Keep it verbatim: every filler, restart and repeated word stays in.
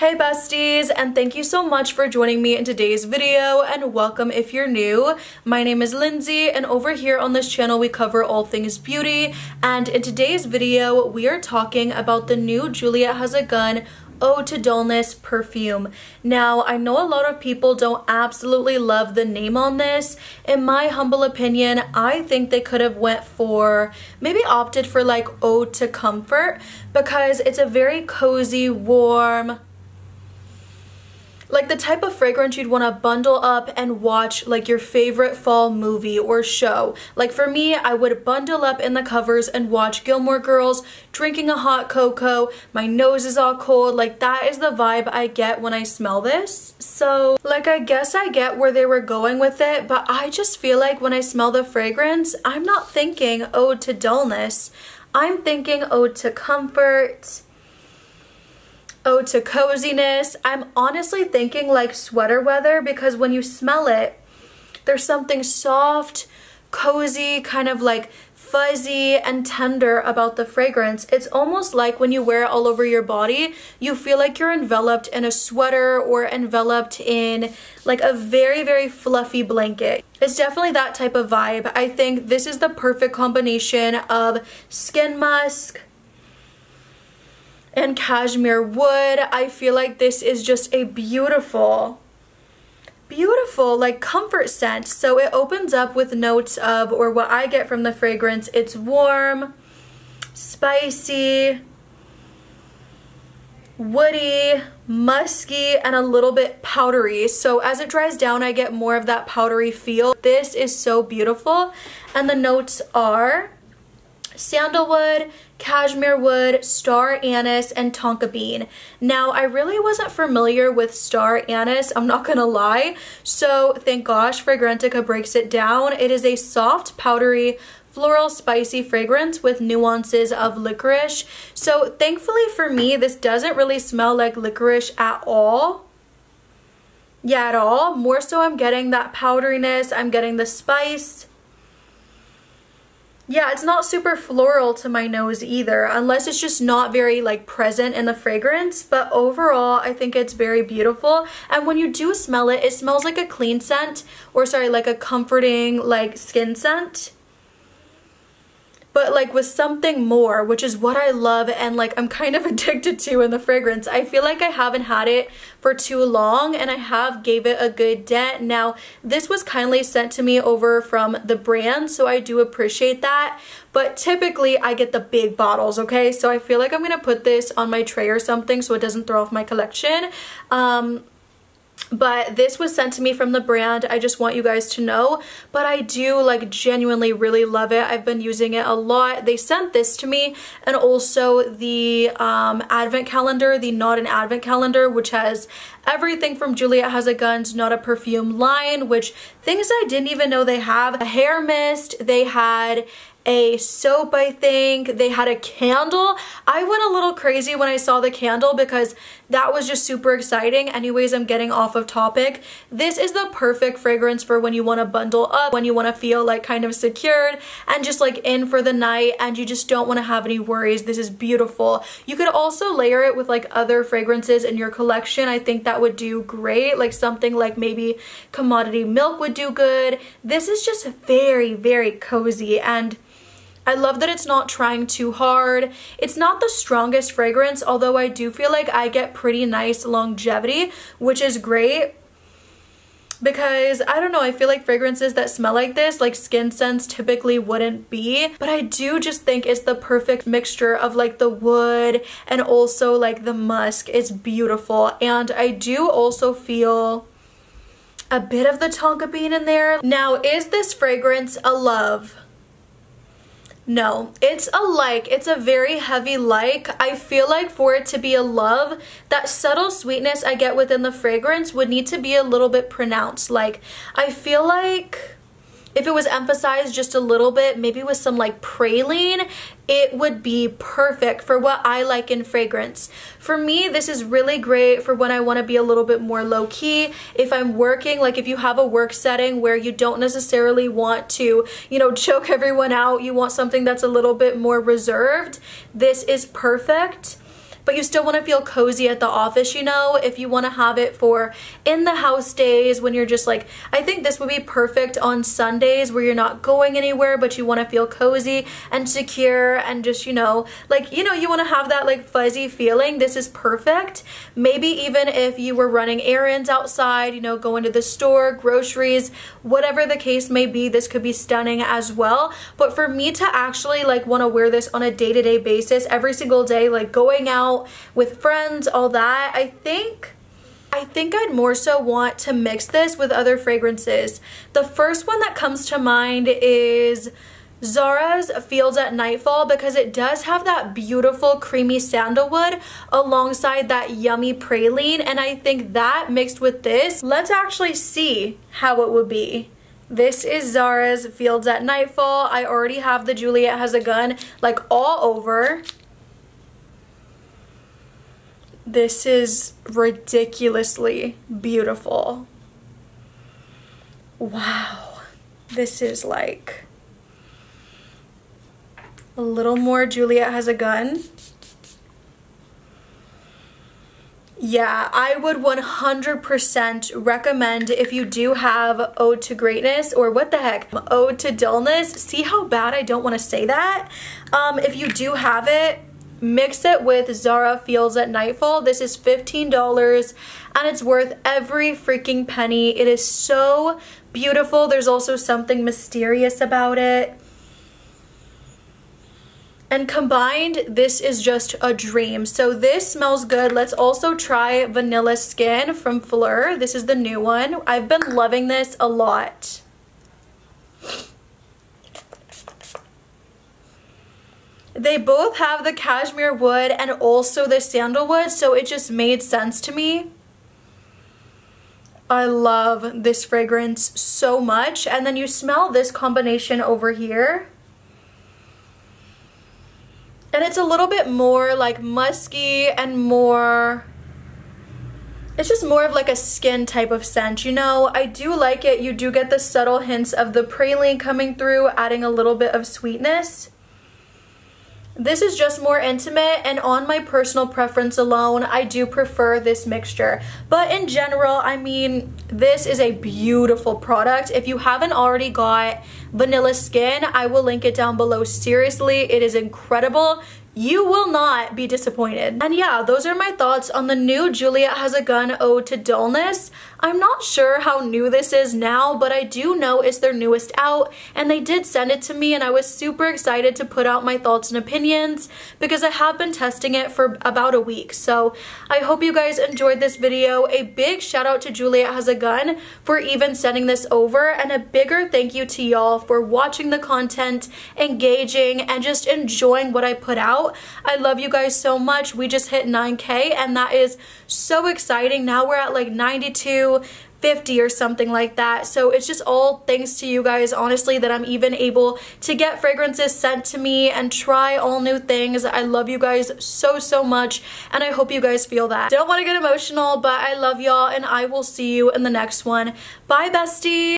Hey besties, and thank you so much for joining me in today's video, and welcome if you're new. My name is Lindsay, and over here on this channel we cover all things beauty, and in today's video we are talking about the new Juliette Has a Gun Ode to Dullness perfume. Now, I know a lot of people don't absolutely love the name on this. In my humble opinion, I think they could have went for, maybe opted for like Ode to Comfort, because it's a very cozy, warm, like the type of fragrance you'd want to bundle up and watch like your favorite fall movie or show. Like for me, I would bundle up in the covers and watch Gilmore Girls, drinking a hot cocoa, my nose is all cold. Like that is the vibe I get when I smell this. So like I guess I get where they were going with it, but I just feel like when I smell the fragrance, I'm not thinking Ode to Dullness. I'm thinking Ode to Comfort, Ode to Coziness. I'm honestly thinking like sweater weather, because when you smell it, there's something soft, cozy, kind of like fuzzy and tender about the fragrance. It's almost like when you wear it all over your body, you feel like you're enveloped in a sweater or enveloped in like a very, very fluffy blanket. It's definitely that type of vibe. I think this is the perfect combination of skin musk and Cashmere Wood. I feel like this is just a beautiful, beautiful like comfort scent. So it opens up with notes of, or what I get from the fragrance, it's warm, spicy, woody, musky, and a little bit powdery. So as it dries down, I get more of that powdery feel. This is so beautiful. And the notes are Sandalwood, Cashmere Wood, Star Anise, and Tonka Bean. Now, I really wasn't familiar with Star Anise, I'm not gonna lie, so thank gosh Fragrantica breaks it down. It is a soft, powdery, floral, spicy fragrance with nuances of licorice. So thankfully for me, this doesn't really smell like licorice at all. Yeah, at all. More so I'm getting that powderiness, I'm getting the spice. Yeah, it's not super floral to my nose either, unless it's just not very like present in the fragrance, but overall I think it's very beautiful. And when you do smell it, it smells like a clean scent, or sorry, like a comforting like skin scent, but like with something more, which is what I love and like I'm kind of addicted to in the fragrance. I feel like I haven't had it for too long, and I have gave it a good dent. Now, this was kindly sent to me over from the brand, so I do appreciate that, but typically I get the big bottles, okay? So I feel like I'm gonna put this on my tray or something so it doesn't throw off my collection. Um, But this was sent to me from the brand, I just want you guys to know. But I do like genuinely really love it. I've been using it a lot. They sent this to me, and also the um, advent calendar, the Not an Advent Calendar, which has everything from Juliette Has a Gun's Not a Perfume line, which things I didn't even know they have. A hair mist, they had a soap, I think they had a candle. I went a little crazy when I saw the candle because that was just super exciting. Anyways, I'm getting off of topic. This is the perfect fragrance for when you want to bundle up, when you want to feel like kind of secured and just like in for the night, and you just don't want to have any worries. This is beautiful. You could also layer it with like other fragrances in your collection. I think that would do great. Like something like maybe Commodity Milk would do good. This is just very, very cozy, and I love that it's not trying too hard. It's not the strongest fragrance, although I do feel like I get pretty nice longevity, which is great. Because, I don't know, I feel like fragrances that smell like this, like skin scents, typically wouldn't be. But I do just think it's the perfect mixture of like the wood and also like the musk. It's beautiful. And I do also feel a bit of the Tonka Bean in there. Now, is this fragrance a love? No, it's a like. It's a very heavy like. I feel like for it to be a love, that subtle sweetness I get within the fragrance would need to be a little bit pronounced. Like, I feel like if it was emphasized just a little bit, maybe with some like praline, it would be perfect for what I like in fragrance. For me, this is really great for when I want to be a little bit more low-key. If I'm working, like if you have a work setting where you don't necessarily want to, you know, choke everyone out, you want something that's a little bit more reserved, this is perfect. but you still want to feel cozy at the office, you know, if you want to have it for in the house days when you're just like, I think this would be perfect on Sundays where you're not going anywhere, but you want to feel cozy and secure and just, you know, like, you know, you want to have that like fuzzy feeling. This is perfect. Maybe even if you were running errands outside, you know, going to the store, groceries, whatever the case may be, this could be stunning as well. But for me to actually like want to wear this on a day-to-day basis every single day, like going out with friends, all that, I think I think I'd more so want to mix this with other fragrances. The first one that comes to mind is Zara's Fields at Nightfall, because it does have that beautiful creamy sandalwood alongside that yummy praline, and I think that mixed with this, let's actually see how it would be. This is Zara's Fields at Nightfall. I already have the Juliette Has a Gun like all over. This is ridiculously beautiful. Wow. This is like a little more Juliette Has a Gun. Yeah, I would one hundred percent recommend, if you do have Ode to Greatness, or what the heck, Ode to Dullness, see how bad I don't want to say that? Um, if you do have it, mix it with Zara Fields at Nightfall. This is fifteen dollars and it's worth every freaking penny. It is so beautiful. There's also something mysterious about it. And combined, this is just a dream. So this smells good. Let's also try Vanilla Skin from Phlur. This is the new one. I've been loving this a lot. They both have the Cashmere Wood and also the Sandalwood, so it just made sense to me. I love this fragrance so much. And then you smell this combination over here. And it's a little bit more like musky and more, it's just more of like a skin type of scent, you know? I do like it. You do get the subtle hints of the praline coming through, adding a little bit of sweetness. This is just more intimate, and on my personal preference alone, I do prefer this mixture. But in general, I mean, this is a beautiful product. If you haven't already got Vanilla Skin, I will link it down below. Seriously, it is incredible. You will not be disappointed. And yeah, those are my thoughts on the new Juliette Has a Gun Ode to Dullness. I'm not sure how new this is now, but I do know it's their newest out, and they did send it to me, and I was super excited to put out my thoughts and opinions because I have been testing it for about a week. So I hope you guys enjoyed this video. A big shout out to Juliette Has a Gun for even sending this over, and a bigger thank you to y'all for watching the content, engaging, and just enjoying what I put out. I love you guys so much. We just hit nine K, and that is so exciting. Now we're at like ninety-two fifty or something like that. So it's just all thanks to you guys, honestly, that I'm even able to get fragrances sent to me and try all new things. I love you guys so, so much, and I hope you guys feel that. Don't want to get emotional, but I love y'all, and I will see you in the next one. Bye, bestie.